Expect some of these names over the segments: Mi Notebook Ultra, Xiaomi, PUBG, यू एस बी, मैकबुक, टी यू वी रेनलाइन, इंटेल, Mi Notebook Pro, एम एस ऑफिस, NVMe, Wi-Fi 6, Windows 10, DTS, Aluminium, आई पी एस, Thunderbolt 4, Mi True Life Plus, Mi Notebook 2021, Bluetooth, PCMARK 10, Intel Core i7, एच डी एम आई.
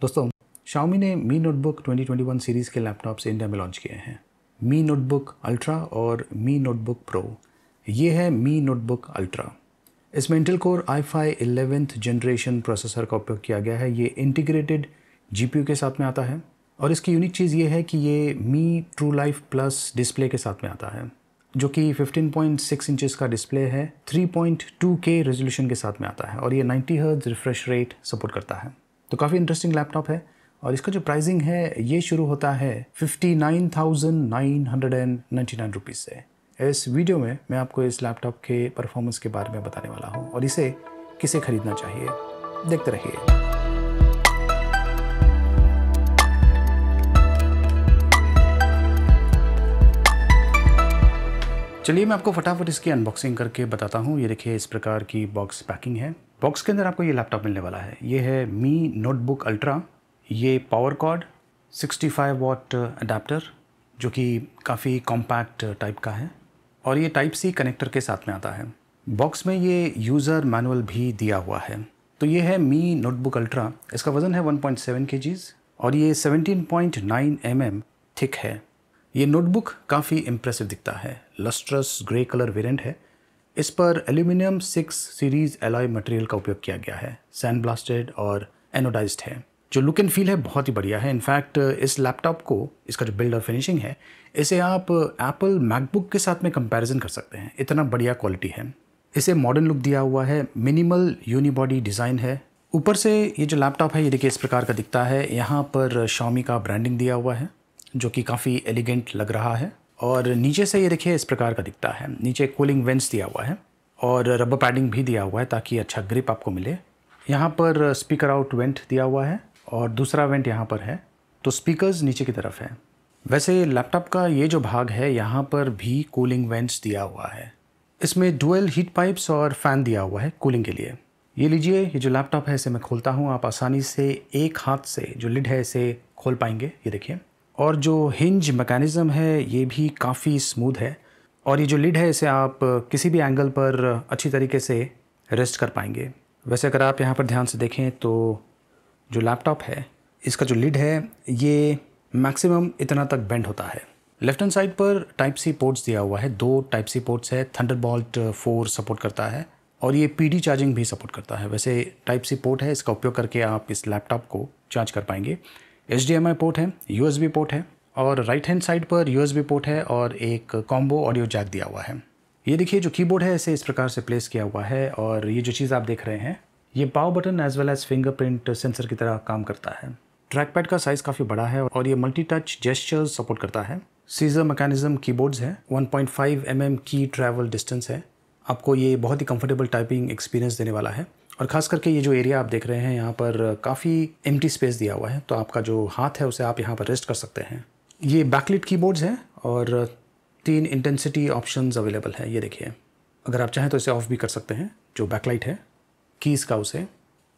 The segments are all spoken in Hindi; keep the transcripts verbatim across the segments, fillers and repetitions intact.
दोस्तों, Xiaomi ने Mi Notebook twenty twenty one series के लैपटॉप्स इंडिया में लॉन्च किए हैं। Mi Notebook Ultra और Mi Notebook Pro। ये है Mi Notebook Ultra। इसमें Intel Core I five eleventh generation processor का उपयोग किया गया है। ये इंटीग्रेटेड जीपीयू के साथ में आता है और इसकी यूनिक चीज़ ये है कि ये Mi True Life Plus display के साथ में आता है, जो कि फिफ्टीन पॉइंट सिक्स इंचेस का डिस्प्ले है, थ्री पॉइंट टू के रेजोल्यूशन के साथ में आता है और ये ninety hertz refresh rate support करता है। तो काफ़ी इंटरेस्टिंग लैपटॉप है और इसका जो प्राइसिंग है ये शुरू होता है fifty nine thousand nine hundred ninety nine rupees से। इस वीडियो में मैं आपको इस लैपटॉप के परफॉर्मेंस के बारे में बताने वाला हूँ और इसे किसे खरीदना चाहिए, देखते रहिए। चलिए मैं आपको फटाफट इसकी अनबॉक्सिंग करके बताता हूँ। ये देखिए, इस प्रकार की बॉक्स पैकिंग है। बॉक्स के अंदर आपको ये लैपटॉप मिलने वाला है। ये है Mi Notebook Ultra। ये power cord, sixty five watt adapter, जो कि काफ़ी कॉम्पैक्ट टाइप का है और ये टाइप सी कनेक्टर के साथ में आता है। बॉक्स में ये यूज़र मैनुअल भी दिया हुआ है। तो ये है Mi Notebook Ultra। इसका वज़न है वन पॉइंट सेवन केजीज़ और ये seventeen point nine M M thick है। ये नोटबुक काफ़ी इम्प्रेसिव दिखता है। लस्ट्रस ग्रे कलर वेरिएंट है। इस पर aluminium six series alloy material का उपयोग किया गया है। सैंड ब्लास्टेड और एनोडाइज्ड है। जो लुक एंड फील है बहुत ही बढ़िया है। इनफैक्ट इस लैपटॉप को, इसका जो बिल्ड और फिनिशिंग है, इसे आप एप्पल मैकबुक के साथ में कंपैरिजन कर सकते हैं, इतना बढ़िया क्वालिटी है। इसे मॉडर्न लुक दिया हुआ है। मिनिमल यूनिबॉडी डिज़ाइन है। ऊपर से ये जो लैपटॉप है, ये देखिए इस प्रकार का दिखता है। यहाँ पर Xiaomi का ब्रांडिंग दिया हुआ है, जो कि काफ़ी एलिगेंट लग रहा है। और नीचे से ये देखिए इस प्रकार का दिखता है। नीचे कूलिंग वेंट्स दिया हुआ है और रबर पैडिंग भी दिया हुआ है ताकि अच्छा ग्रिप आपको मिले। यहाँ पर स्पीकर आउट वेंट दिया हुआ है और दूसरा वेंट यहाँ पर है, तो स्पीकर्स नीचे की तरफ है। वैसे लैपटॉप का ये जो भाग है, यहाँ पर भी कूलिंग वेंट्स दिया हुआ है। इसमें डुअल हीट पाइप्स और फ़ैन दिया हुआ है कूलिंग के लिए। ये लीजिए, ये जो लैपटॉप है इसे मैं खोलता हूँ। आप आसानी से एक हाथ से जो लिड है इसे खोल पाएंगे, ये देखिए। और जो हिंज मैकेनिज़्म है ये भी काफ़ी स्मूथ है और ये जो लिड है इसे आप किसी भी एंगल पर अच्छी तरीके से रेस्ट कर पाएंगे। वैसे अगर आप यहाँ पर ध्यान से देखें तो जो लैपटॉप है इसका जो लिड है ये मैक्सिमम इतना तक बेंड होता है। लेफ्ट हैंड साइड पर टाइप सी पोर्ट्स दिया हुआ है। दो टाइप सी पोर्ट्स है। थंडरबोल्ट फोर सपोर्ट करता है और ये पीडी चार्जिंग भी सपोर्ट करता है। वैसे टाइप सी पोर्ट है, इसका उपयोग करके आप इस लैपटॉप को चार्ज कर पाएंगे। एच डी एम आई port है, यू एस बी पोर्ट है और राइट हैंड साइड पर यू एस बी पोर्ट है और एक कॉम्बो ऑडियो जैक दिया हुआ है। ये देखिए जो कीबोर्ड है इसे इस प्रकार से प्लेस किया हुआ है और ये जो चीज़ आप देख रहे हैं ये power button as well as fingerprint sensor की तरह काम करता है। ट्रैक पैड का साइज़ काफ़ी बड़ा है और ये मल्टी टच जेस्चर्स सपोर्ट करता है। सीजर मैकेनिज्म कीबोर्ड्स है। One point five M M की ट्रैवल डिस्टेंस है। आपको ये बहुत ही कंफर्टेबल टाइपिंग एक्सपीरियंस देने वाला है और ख़ास करके ये जो एरिया आप देख रहे हैं यहाँ पर काफ़ी एम्प्टी स्पेस दिया हुआ है, तो आपका जो हाथ है उसे आप यहाँ पर रेस्ट कर सकते हैं। ये बैकलिट कीबोर्ड्स हैं और तीन इंटेंसिटी ऑप्शंस अवेलेबल है। ये देखिए, अगर आप चाहें तो इसे ऑफ भी कर सकते हैं, जो बैकलाइट है कीज़ का उसे।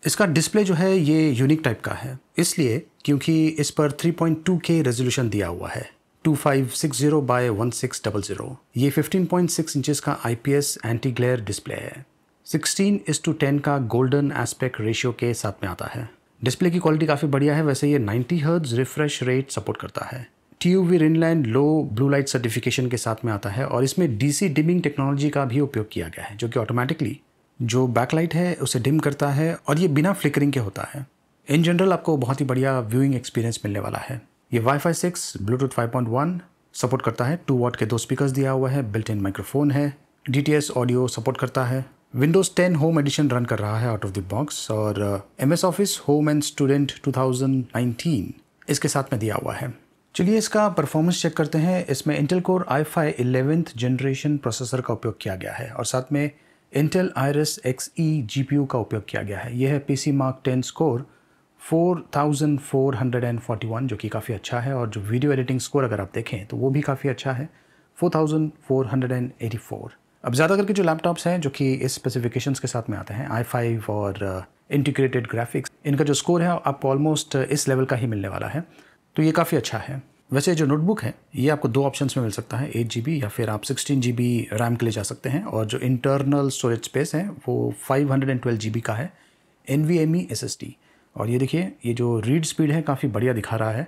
इसका डिस्प्ले जो है ये यूनिक टाइप का है इसलिए क्योंकि इस पर थ्री पॉइंट टू के रेजोल्यूशन दिया हुआ है, two five six zero by one six double zero. ये फिफ्टीन पॉइंट सिक्स इंचज़ का आई पी एस anti glare display है। सिक्सटीन इस टू टेन का गोल्डन एस्पेक्ट रेशियो के साथ में आता है। डिस्प्ले की क्वालिटी काफ़ी बढ़िया है। वैसे ये ninety hertz refresh rate support करता है। टी यू वी रेनलाइन low blue light certification के साथ में आता है और इसमें डीसी डिमिंग टेक्नोलॉजी का भी उपयोग किया गया है, जो कि ऑटोमेटिकली जो बैकलाइट है उसे डिम करता है और ये बिना फ्लिकरिंग के होता है। इन जनरल आपको बहुत ही बढ़िया व्यूइंग एक्सपीरियंस मिलने वाला है। ये WiFi six bluetooth five point one support करता है। टू वाट के दो स्पीकर्स दिया हुआ है। बिल्ट इन माइक्रोफोन है। D T S audio support करता है। Windows ten home edition run कर रहा है आउट ऑफ द बॉक्स और एम एस ऑफिस home and student two thousand nineteen इसके साथ में दिया हुआ है। चलिए इसका परफॉर्मेंस चेक करते हैं। इसमें इंटेल core I five eleventh generation processor का उपयोग किया गया है और साथ में इंटेल Iris X E GPU का उपयोग किया गया है। यह है PC mark ten score four thousand four hundred forty one, जो कि काफ़ी अच्छा है। और जो वीडियो एडिटिंग स्कोर अगर आप देखें तो वो भी काफ़ी अच्छा है, four thousand four hundred eighty four. अब ज़्यादा करके जो लैपटॉप्स हैं जो कि इस स्पेसिफिकेशंस के साथ में आते हैं, आई फाइव और इंटीग्रेटेड ग्राफिक्स, इनका जो स्कोर है आपको ऑलमोस्ट इस लेवल का ही मिलने वाला है, तो ये काफ़ी अच्छा है। वैसे जो नोटबुक है ये आपको दो ऑप्शंस में मिल सकता है, एट जी बी या फिर आप सिक्सटीन जी बी रैम के लिए जा सकते हैं। और जो इंटरनल स्टोरेज स्पेस है वो five hundred twelve G B का है, N V M E S S D. और ये देखिए ये जो रीड स्पीड है काफ़ी बढ़िया दिखा रहा है,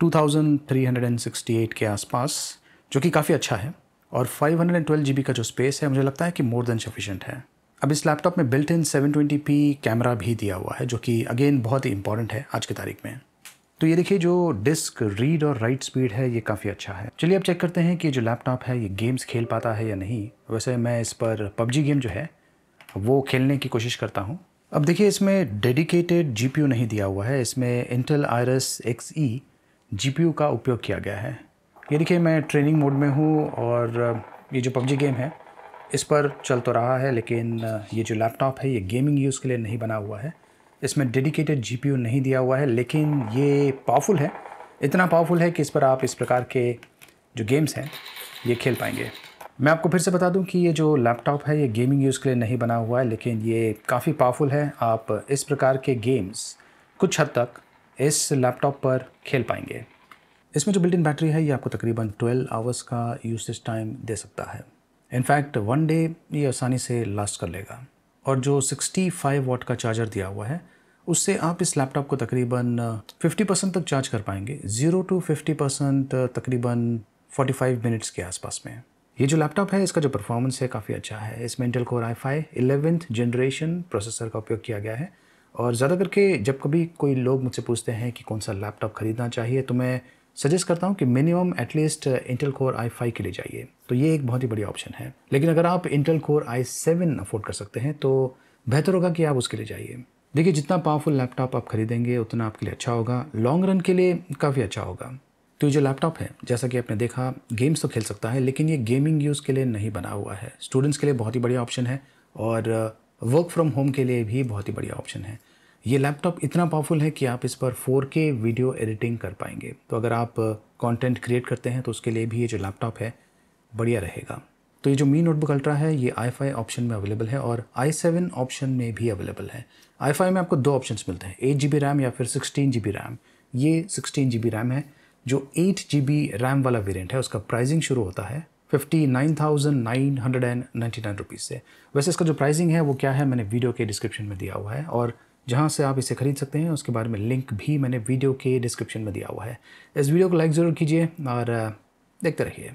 two thousand three hundred sixty eight के आसपास, जो कि काफ़ी अच्छा है। और five hundred twelve G B का जो स्पेस है मुझे लगता है कि मोर देन सफिशिएंट है। अब इस लैपटॉप में built in seven twenty P camera भी दिया हुआ है, जो कि अगेन बहुत ही इंपॉर्टेंट है आज की तारीख में। तो ये देखिए जो डिस्क रीड और राइट स्पीड है ये काफ़ी अच्छा है। चलिए अब चेक करते हैं कि जो लैपटॉप है ये गेम्स खेल पाता है या नहीं। वैसे मैं इस पर पबजी गेम जो है वो खेलने की कोशिश करता हूँ। अब देखिए इसमें डेडिकेटेड जीपीयू नहीं दिया हुआ है, इसमें इंटेल आइरिस एक्सई जीपीयू का उपयोग किया गया है। ये देखिए मैं ट्रेनिंग मोड में हूँ और ये जो पबजी गेम है इस पर चल तो रहा है, लेकिन ये जो लैपटॉप है ये गेमिंग यूज़ के लिए नहीं बना हुआ है। इसमें डेडिकेटेड जीपीयू नहीं दिया हुआ है, लेकिन ये पावरफुल है, इतना पावरफुल है कि इस पर आप इस प्रकार के जो गेम्स हैं ये खेल पाएंगे। मैं आपको फिर से बता दूं कि ये जो लैपटॉप है ये गेमिंग यूज़ के लिए नहीं बना हुआ है, लेकिन ये काफ़ी पावरफुल है। आप इस प्रकार के गेम्स कुछ हद तक इस लैपटॉप पर खेल पाएंगे। इसमें जो बिल्ट इन बैटरी है ये आपको तकरीबन ट्वेल्व आवर्स का यूसेज टाइम दे सकता है। इनफैक्ट वन डे ये आसानी से लास्ट कर लेगा। और जो सिक्सटी फाइव वाट का चार्जर दिया हुआ है उससे आप इस लैपटॉप को तकरीबन फिफ्टी परसेंट तक चार्ज कर पाएंगे, ज़ीरो टू फिफ्टी परसेंट तकरीबन फोर्टी फाइव मिनट्स के आसपास में। ये जो लैपटॉप है इसका जो परफॉर्मेंस है काफ़ी अच्छा है। इसमें इंटेल core I five eleventh generation processor का उपयोग किया गया है। और ज़्यादा करके जब कभी कोई लोग मुझसे पूछते हैं कि कौन सा लैपटॉप खरीदना चाहिए तो मैं सजेस्ट करता हूँ कि minimum at least इंटेल core I five के लिए जाइए, तो ये एक बहुत ही बढ़िया ऑप्शन है। लेकिन अगर आप इंटेल core I seven afford कर सकते हैं तो बेहतर होगा कि आप उसके लिए जाइए। देखिए जितना पावरफुल लैपटॉप आप खरीदेंगे उतना आपके लिए अच्छा होगा, लॉन्ग रन के लिए काफ़ी अच्छा होगा। तो ये जो लैपटॉप है जैसा कि आपने देखा गेम्स तो खेल सकता है, लेकिन ये गेमिंग यूज़ के लिए नहीं बना हुआ है। स्टूडेंट्स के लिए बहुत ही बढ़िया ऑप्शन है और वर्क फ्रॉम होम के लिए भी बहुत ही बढ़िया ऑप्शन है। ये लैपटॉप इतना पावरफुल है कि आप इस पर फोर के वीडियो एडिटिंग कर पाएंगे, तो अगर आप कंटेंट क्रिएट करते हैं तो उसके लिए भी ये जो लैपटॉप है बढ़िया रहेगा। तो ये जो मी नोटबुक अल्ट्रा है ये आई फाइव ऑप्शन में अवेलेबल है और आई सेवन ऑप्शन में भी अवेलेबल है। आई फाइव में आपको दो ऑप्शंस मिलते हैं, एट जी बी रैम या फिर सिक्सटीन जी बी रैम। ये सिक्सटीन जी बी रैम है, जो एट जी बी रैम वाला वेरियंट है उसका प्राइसिंग शुरू होता है fifty nine thousand nine hundred and ninety nine rupees से। वैसे इसका जो प्राइसिंग है वो क्या है मैंने वीडियो के डिस्क्रिप्शन में दिया हुआ है, और जहाँ से आप इसे खरीद सकते हैं उसके बारे में लिंक भी मैंने वीडियो के डिस्क्रिप्शन में दिया हुआ है। इस वीडियो को लाइक ज़रूर कीजिए और देखते रहिए।